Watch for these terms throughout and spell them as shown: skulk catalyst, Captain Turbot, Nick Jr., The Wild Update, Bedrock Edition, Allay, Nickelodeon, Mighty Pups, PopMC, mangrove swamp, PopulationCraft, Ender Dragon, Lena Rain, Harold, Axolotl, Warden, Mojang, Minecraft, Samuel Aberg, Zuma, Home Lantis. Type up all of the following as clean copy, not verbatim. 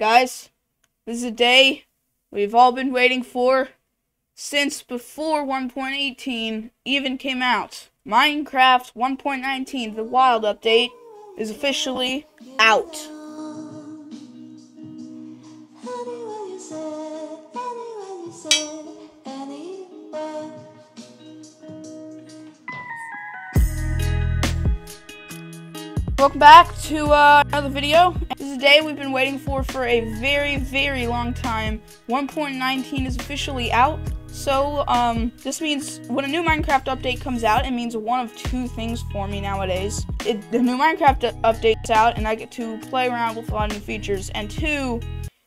Guys, this is a day we've all been waiting for since before 1.18 even came out. Minecraft 1.19, The Wild Update, is officially out. Welcome back to another video. This is a day we've been waiting for a very, very long time. 1.19 is officially out. So, this means when a new Minecraft update comes out, it means one of two things for me nowadays. The new Minecraft update's out, and I get to play around with a lot of new features. And two,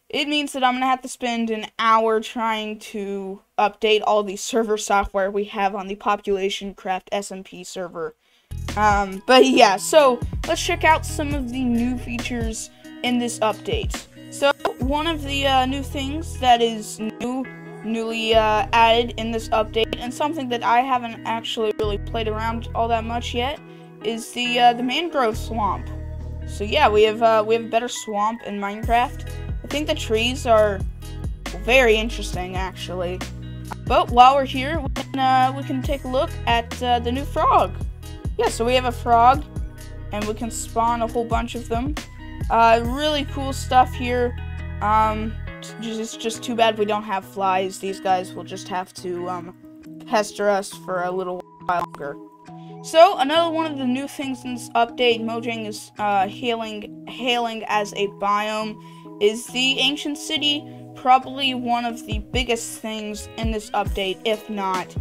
it means that I'm gonna have to spend an hour trying to update all the server software we have on the PopulationCraft SMP server. But yeah, so let's check out some of the new features in this update. So one of the new things that is newly added in this update, and something that I haven't actually really played around all that much yet, is the mangrove swamp. So yeah, we have a better swamp in Minecraft. I think the trees are very interesting actually. But while we're here, we can take a look at the new frog. Yeah, so we have a frog, and we can spawn a whole bunch of them. Really cool stuff here. It's just too bad we don't have flies. These guys will just have to pester us for a little while longer. So, another one of the new things in this update Mojang is hailing as a biome is the Ancient City, probably one of the biggest things in this update, if not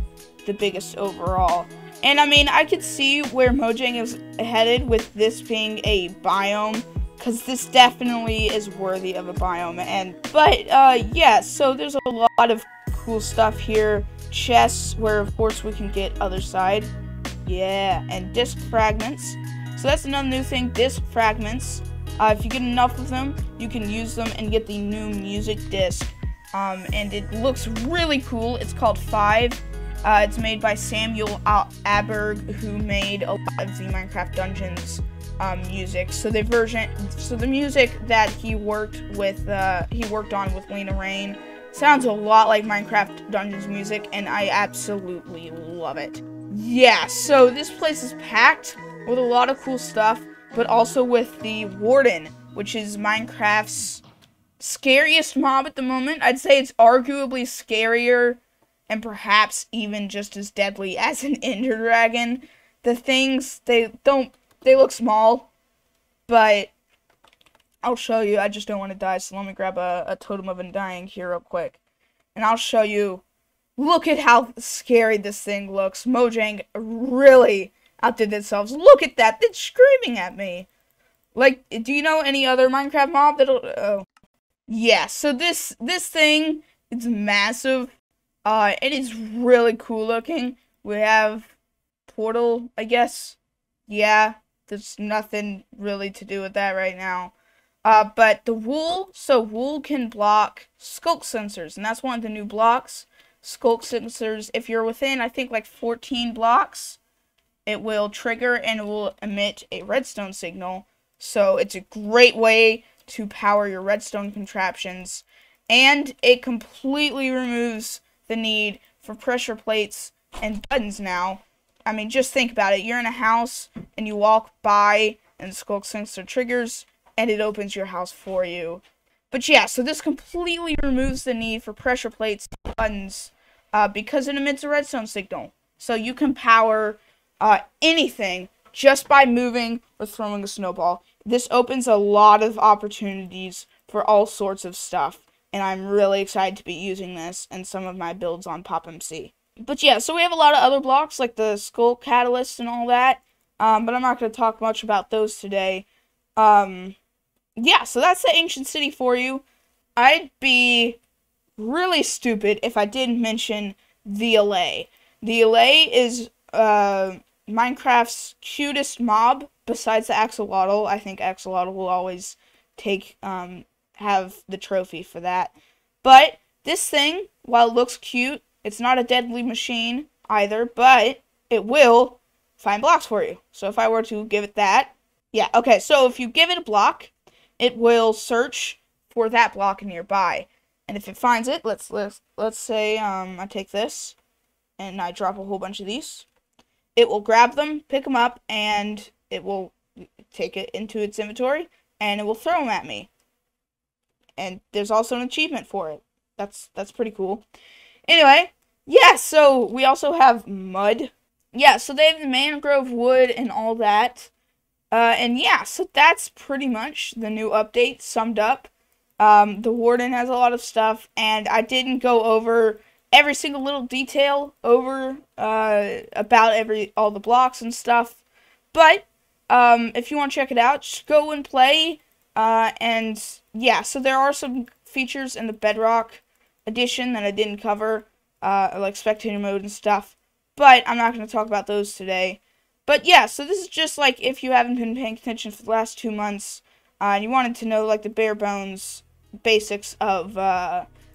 the biggest overall. And I mean, I could see where Mojang is headed with this being a biome, because this definitely is worthy of a biome. But yeah, so there's a lot of cool stuff here. Chests, where of course we can get other side. Yeah, and disc fragments. So that's another new thing, disc fragments. If you get enough of them, you can use them and get the new music disc. And it looks really cool. It's called 5. It's made by Samuel Aberg, who made a lot of the Minecraft Dungeons music. So the music that he worked on with Lena Rain sounds a lot like Minecraft Dungeons music, and I absolutely love it. Yeah, so this place is packed with a lot of cool stuff, but also with the Warden, which is Minecraft's scariest mob at the moment. I'd say it's arguably scarier and perhaps even just as deadly as an Ender Dragon. The things, they look small, but I'll show you. I just don't want to die, so let me grab a Totem of Undying here real quick. And I'll show you, look at how scary this thing looks. Mojang really outdid themselves. Look at that, it's screaming at me. Like, do you know any other Minecraft mob that'll, oh. Yeah, so this thing, it's massive. It is really cool looking. We have portal, I guess. Yeah, there's nothing really to do with that right now. But the wool, so wool can block skulk sensors, and that's one of the new blocks. Skulk sensors, if you're within, I think, like 14 blocks, it will trigger and it will emit a redstone signal. So it's a great way to power your redstone contraptions. And it completely removes the need for pressure plates and buttons now. I mean, just think about it. You're in a house, and you walk by, and skulk sensor triggers, and it opens your house for you. But yeah, so this completely removes the need for pressure plates and buttons, because it emits a redstone signal. So you can power anything just by moving or throwing a snowball. This opens a lot of opportunities for all sorts of stuff. And I'm really excited to be using this in some of my builds on PopMC. But yeah, so we have a lot of other blocks, like the skulk catalyst and all that. But I'm not going to talk much about those today. Yeah, so that's the Ancient City for you. I'd be really stupid if I didn't mention the Allay. The Allay is Minecraft's cutest mob, besides the Axolotl. I think Axolotl will always take... have the trophy for that. But this thing, while it looks cute, it's not a deadly machine either, but it will find blocks for you. So if I were to give it that, yeah, okay, so if you give it a block, it will search for that block nearby. And if it finds it, let's say I take this and I drop a whole bunch of these. It will grab them, pick them up, and it will take it into its inventory, and it will throw them at me. And there's also an achievement for it. That's pretty cool. Anyway, yeah, so we also have mud. Yeah, so they have the mangrove wood and all that. And yeah, so that's pretty much the new update summed up. The Warden has a lot of stuff, and I didn't go over every single little detail about all the blocks and stuff. But if you want to check it out, just go and play. And yeah, so there are some features in the Bedrock Edition that I didn't cover, like spectator mode and stuff. But I'm not going to talk about those today. But yeah, so this is just like if you haven't been paying attention for the last 2 months, and you wanted to know like the bare bones basics of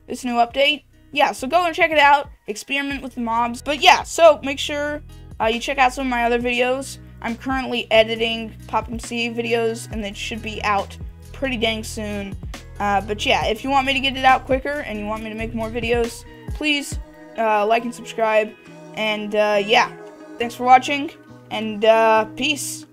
this new update. Yeah, so go and check it out, experiment with the mobs. But yeah, so make sure you check out some of my other videos. I'm currently editing PopMC videos, and they should be out pretty dang soon. But yeah, if you want me to get it out quicker and you want me to make more videos, please like and subscribe. And yeah, thanks for watching, and peace.